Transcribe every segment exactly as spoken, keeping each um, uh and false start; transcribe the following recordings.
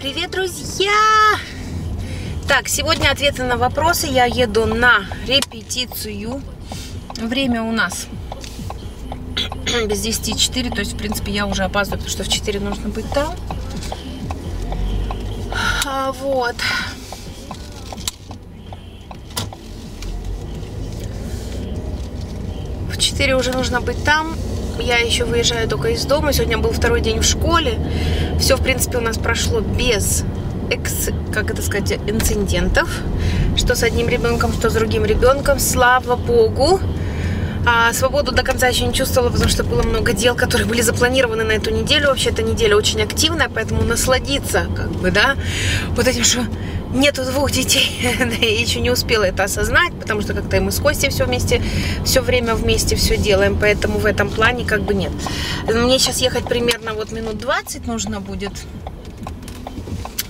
Привет, друзья! Так, сегодня ответы на вопросы. Я еду на репетицию. Время у нас без десяти четыре, то есть, в принципе, я уже опаздываю, потому что в четыре нужно быть там. А, вот. В четыре уже нужно быть там. Я еще выезжаю только из дома. Сегодня был второй день в школе. Все, в принципе, у нас прошло без, экс, как это сказать, инцидентов. Что с одним ребенком, что с другим ребенком. Слава Богу. А свободу до конца еще не чувствовала, потому что было много дел, которые были запланированы на эту неделю. Вообще, эта неделя очень активная, поэтому насладиться, как бы, да, вот этим, что нету двух детей. Я еще не успела это осознать, потому что как-то мы с Костей все вместе, все время вместе все делаем, поэтому в этом плане как бы нет. Мне сейчас ехать примерно вот минут двадцать нужно будет.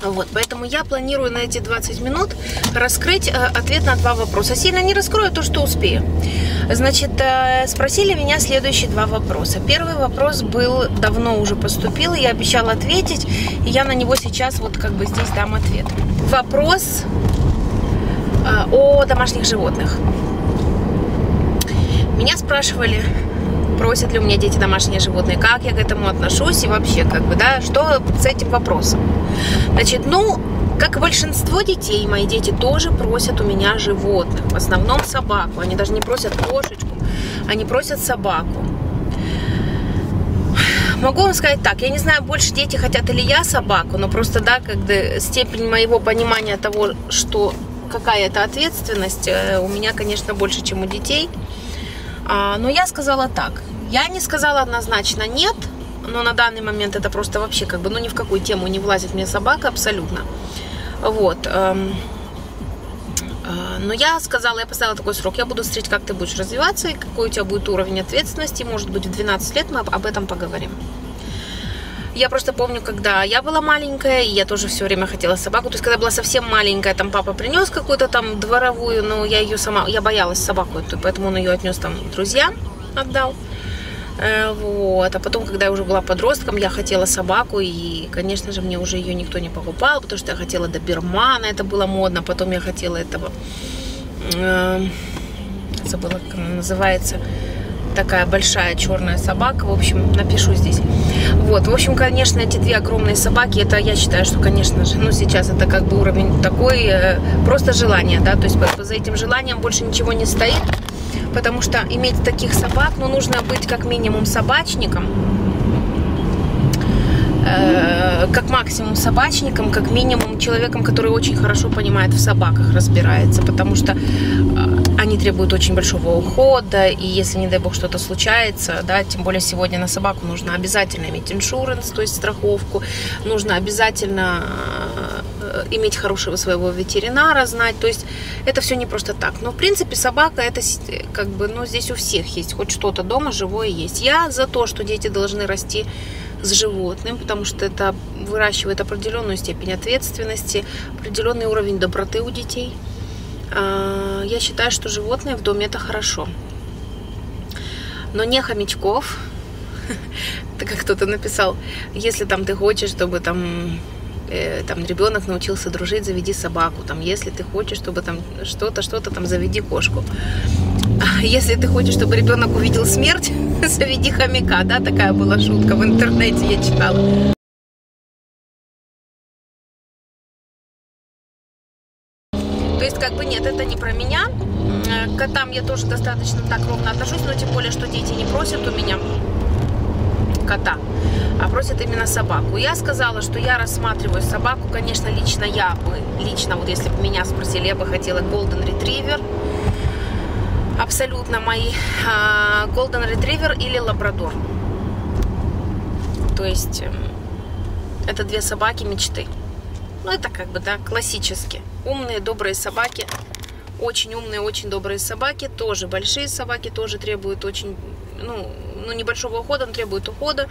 Вот, поэтому я планирую на эти двадцать минут раскрыть ответ на два вопроса. Сильно не раскрою то, что успею. Значит, спросили меня следующие два вопроса. Первый вопрос был, давно уже поступил, я обещала ответить, и я на него сейчас вот как бы здесь дам ответ. Вопрос о домашних животных. Меня спрашивали, просят ли у меня дети домашние животные, как я к этому отношусь и вообще, как бы, да, что с этим вопросом. Значит, ну, как большинство детей, мои дети тоже просят у меня животных, в основном собаку, они даже не просят кошечку, они просят собаку. Могу вам сказать так, я не знаю, больше дети хотят или я собаку, но просто, да, когда степень моего понимания того, что какая это ответственность, у меня, конечно, больше, чем у детей. Но я сказала так, я не сказала однозначно нет, но на данный момент это просто вообще как бы, ну ни в какую тему не влазит мне собака абсолютно. Вот. Но я сказала, я поставила такой срок, я буду смотреть, как ты будешь развиваться и какой у тебя будет уровень ответственности, может быть в двенадцать лет мы об этом поговорим. Я просто помню, когда я была маленькая, и я тоже все время хотела собаку. То есть, когда была совсем маленькая, там папа принес какую-то там дворовую, но я ее сама, я боялась собаку, поэтому он ее отнес там друзьям, отдал. Вот. А потом, когда я уже была подростком, я хотела собаку, и, конечно же, мне уже ее никто не покупал, потому что я хотела добермана, это было модно, потом я хотела этого, забыла, как она называется, такая большая черная собака, в общем, напишу здесь. Вот, в общем, конечно, эти две огромные собаки, это я считаю, что, конечно же, ну, сейчас это как бы уровень такой, э, просто желание, да, то есть за этим желанием больше ничего не стоит, потому что иметь таких собак, ну, нужно быть как минимум собачником, э, как максимум собачником, как минимум человеком, который очень хорошо понимает в собаках, разбирается, потому что э, они требуют очень большого ухода, и если, не дай бог, что-то случается, да, тем более сегодня на собаку нужно обязательно иметь иншуранс, то есть страховку, нужно обязательно иметь хорошего своего ветеринара, знать, то есть это все не просто так. Но, в принципе, собака, это как бы, ну, здесь у всех есть, хоть что-то дома живое есть. Я за то, что дети должны расти с животным, потому что это выращивает определенную степень ответственности, определенный уровень доброты у детей. Я считаю, что животные в доме – это хорошо. Но не хомячков, так как кто-то написал, если там ты хочешь, чтобы там, э, там ребенок научился дружить, заведи собаку. Там, если ты хочешь, чтобы там что-то, что-то, там заведи кошку. Если ты хочешь, чтобы ребенок увидел смерть, заведи хомяка. Да, такая была шутка в интернете, я читала. То есть, как бы, нет, это не про меня. К котам я тоже достаточно так ровно отношусь, но тем более, что дети не просят у меня кота, а просят именно собаку. Я сказала, что я рассматриваю собаку, конечно, лично я бы, лично, вот если бы меня спросили, я бы хотела Golden Retriever. Абсолютно мои Golden Retriever или Лабрадор. То есть, это две собаки мечты. Ну, это как бы, да, классически. Умные, добрые собаки. Очень умные, очень добрые собаки. Тоже большие собаки, тоже требуют очень, ну, ну небольшого ухода, но требуют ухода.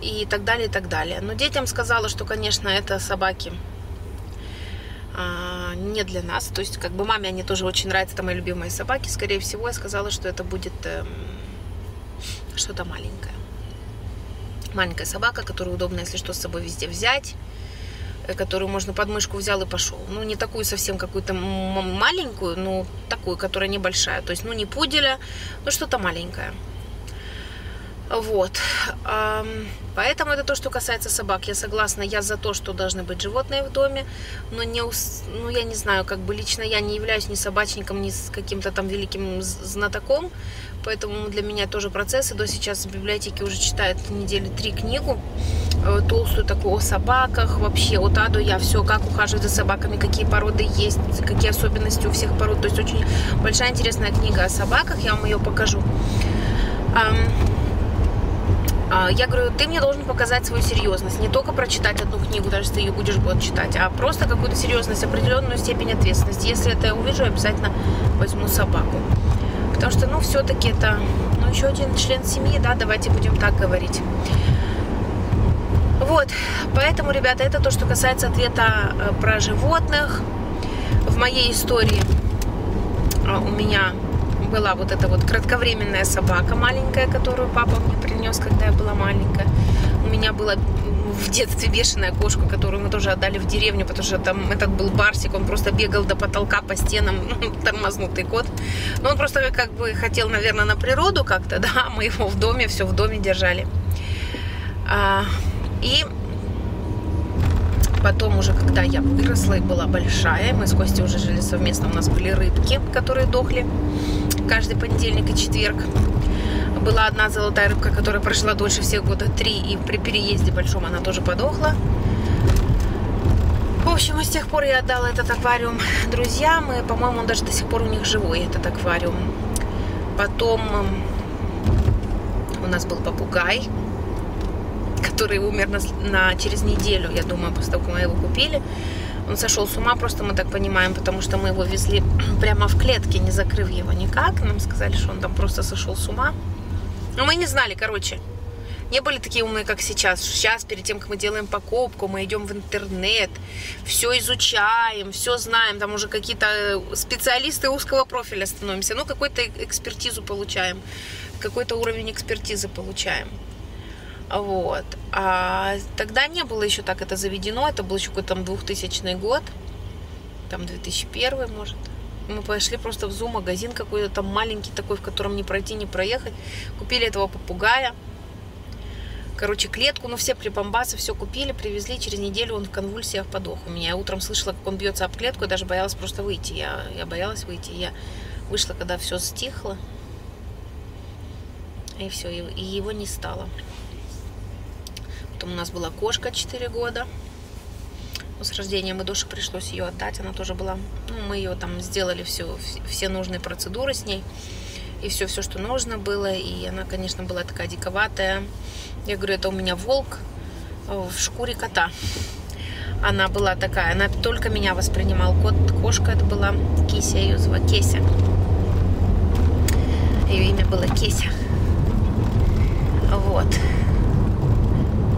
И так далее, и так далее. Но детям сказала, что, конечно, это собаки а, не для нас. То есть, как бы, маме они тоже очень нравятся, это мои любимые собаки. Скорее всего, я сказала, что это будет э, что-то маленькое. Маленькая собака, которую удобно, если что, с собой везде взять. которую можно под мышку взял и пошел. Ну, не такую совсем какую-то маленькую, но такую, которая небольшая. То есть, ну, не пуделя, но что-то маленькое. Вот. Поэтому это то, что касается собак. Я согласна, я за то, что должны быть животные в доме, но не, ну, я не знаю, как бы лично я не являюсь ни собачником, ни каким-то там великим знатоком, поэтому для меня тоже процесс. И до сейчас в библиотеке уже читают недели три книгу толстую такую о собаках, вообще от А до Я, все, как ухаживать за собаками, какие породы есть, какие особенности у всех пород. То есть очень большая интересная книга о собаках, я вам ее покажу. Я говорю, ты мне должен показать свою серьезность, не только прочитать одну книгу, даже если ты ее будешь год читать, а просто какую-то серьезность, определенную степень ответственности. Если это я увижу, обязательно возьму собаку. Потому что, ну, все-таки это, ну, еще один член семьи, да, давайте будем так говорить. Вот, поэтому, ребята, это то, что касается ответа про животных. В моей истории у меня... была вот эта вот кратковременная собака маленькая, которую папа мне принес, когда я была маленькая. У меня была в детстве бешеная кошка, которую мы тоже отдали в деревню, потому что там этот был барсик, он просто бегал до потолка по стенам, тормознутый кот. Но он просто как бы хотел, наверное, на природу как-то, да, мы его в доме, все в доме держали. И потом уже, когда я выросла и была большая, мы с Костей уже жили совместно, у нас были рыбки, которые дохли каждый понедельник и четверг. Была одна золотая рыбка, которая прожила дольше всех, года три, и при переезде большом она тоже подохла. В общем, с тех пор я отдала этот аквариум друзьям, и, по-моему, он даже до сих пор у них живой, этот аквариум. Потом у нас был попугай, который умер на, на, через неделю, я думаю, после того, как мы его купили. Он сошел с ума, просто мы так понимаем, потому что мы его везли прямо в клетке, не закрыв его никак. Нам сказали, что он там просто сошел с ума. Но мы не знали, короче. Не были такие умные, как сейчас. Сейчас, перед тем, как мы делаем покупку, мы идем в интернет, все изучаем, все знаем. Там уже какие-то специалисты узкого профиля становимся. Ну, какую-то экспертизу получаем, какой-то уровень экспертизы получаем. Вот. А тогда не было еще так это заведено, это был еще какой-то там двухтысячный год, там две тысячи первый, может. Мы пошли просто в зоомагазин какой-то там маленький такой, в котором не пройти, не проехать. Купили этого попугая, короче, клетку, ну все прибамбасы, все купили, привезли, через неделю он в конвульсиях подох у меня. Я утром слышала, как он бьется об клетку, я даже боялась просто выйти, я, я боялась выйти, я вышла, когда все стихло, и все, и его не стало. Потом у нас была кошка четыре года. С рождением Идоши пришлось ее отдать. Она тоже была... Ну, мы ее там сделали, все, все нужные процедуры с ней. И все, все, что нужно было. И она, конечно, была такая диковатая. Я говорю, это у меня волк в шкуре кота. Она была такая. Она только меня воспринимала. Кот, кошка это была. Кися ее звали. Кеся. Ее имя было Кеся. Вот.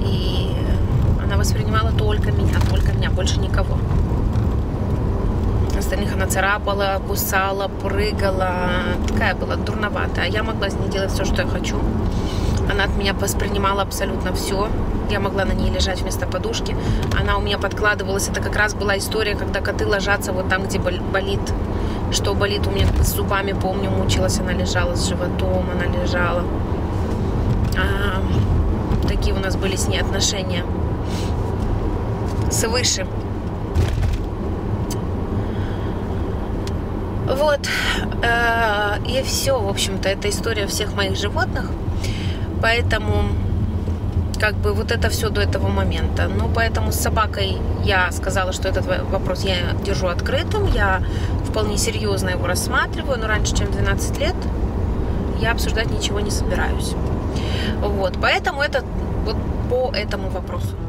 И она воспринимала только меня, только меня, больше никого. Остальных она царапала, кусала, прыгала. Такая была дурноватая. Я могла с ней делать все, что я хочу. Она от меня воспринимала абсолютно все. Я могла на ней лежать вместо подушки. Она у меня подкладывалась. Это как раз была история, когда коты ложатся вот там, где болит. Что болит у меня с зубами, помню, мучилась. Она лежала с животом, она лежала. Такие у нас были с ней отношения свыше. Вот. И все, в общем-то, это история всех моих животных. Поэтому, как бы, вот это все до этого момента. Ну, поэтому с собакой я сказала, что этот вопрос я держу открытым. Я вполне серьезно его рассматриваю, но раньше, чем двенадцать лет, я обсуждать ничего не собираюсь. Вот, поэтому это вот по этому вопросу.